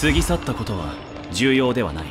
過ぎ去ったことは重要ではない。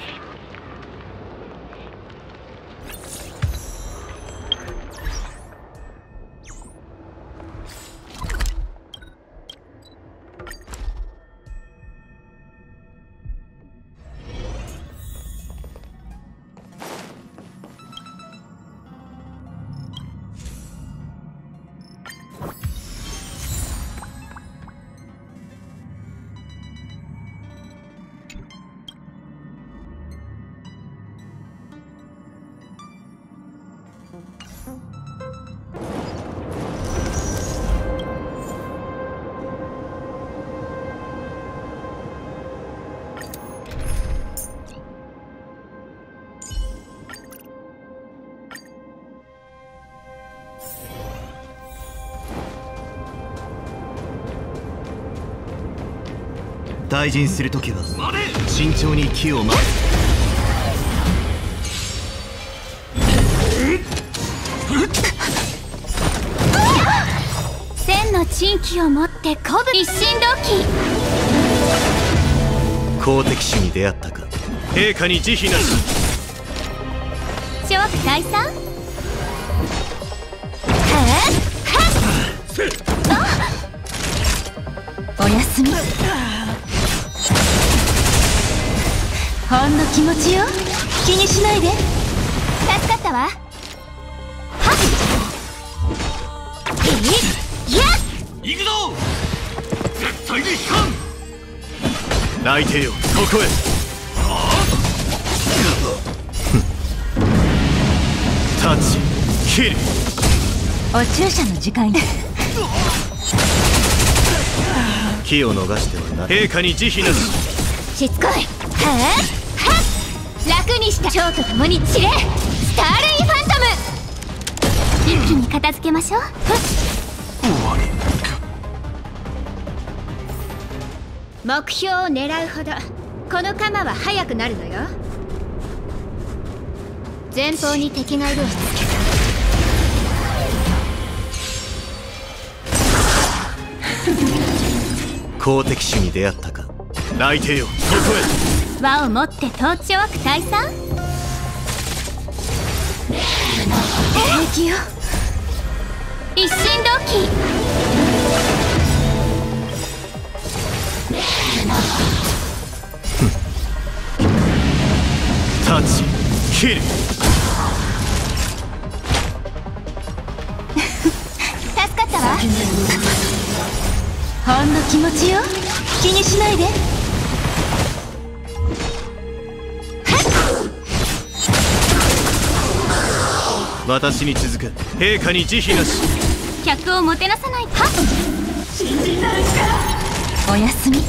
大事にするときは慎重に木を待つ。千の珍奇を持って鼓舞一心同期。好敵手に出会ったか。陛下に慈悲なし。超大さん。おやすみ。ほんの気持ちよ、気にしないで。助かったわ。いくぞ。絶対に引かん。泣いてよ、ここへ。タッチキル。お注射の時間に気を逃してはならない。陛下に慈悲なし。しつこい。楽にした蝶と共に散れ。スターレインファントム。一気に片付けましょう。目標を狙うほどこの鎌は速くなるのよ。前方に敵がいるわ。好敵手に出会ったか。泣いてよ、ここへ。輪を持って統治を湧く退散。平気よ、一心同期。タッチキル。助かったわ。ほんの気持ちよ、気にしないで。私に続く。陛下に慈悲なし。客をもてなさない。信じないか。おやすみ。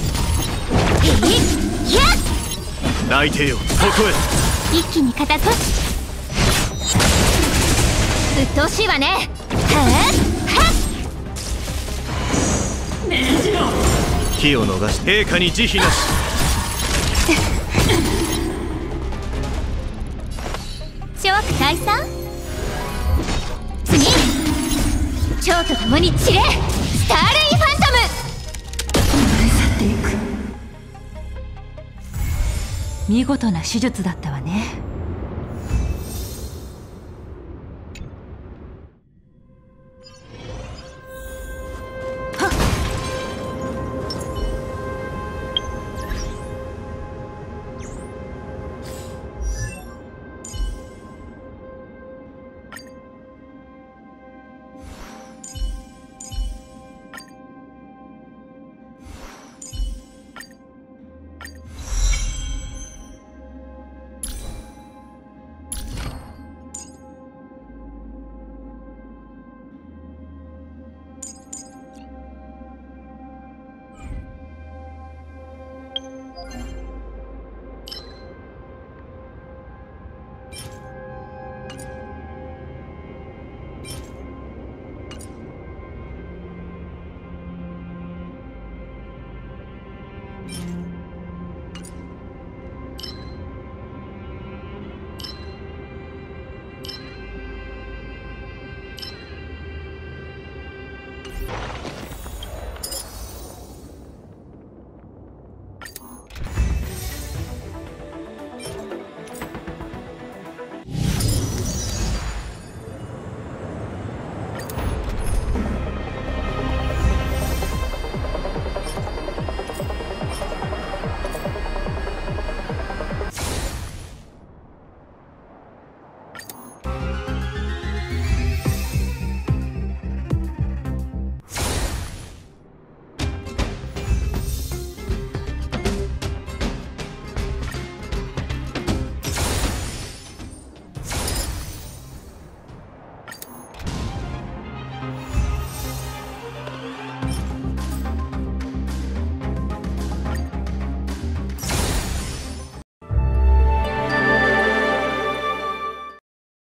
泣いてよ、ここへ。一気に片付く。うっとうしいわね。気を逃して。陛下に慈悲なし。超退散。次、蝶と共に散れ。スターレインファントム。見事な手術だったわね。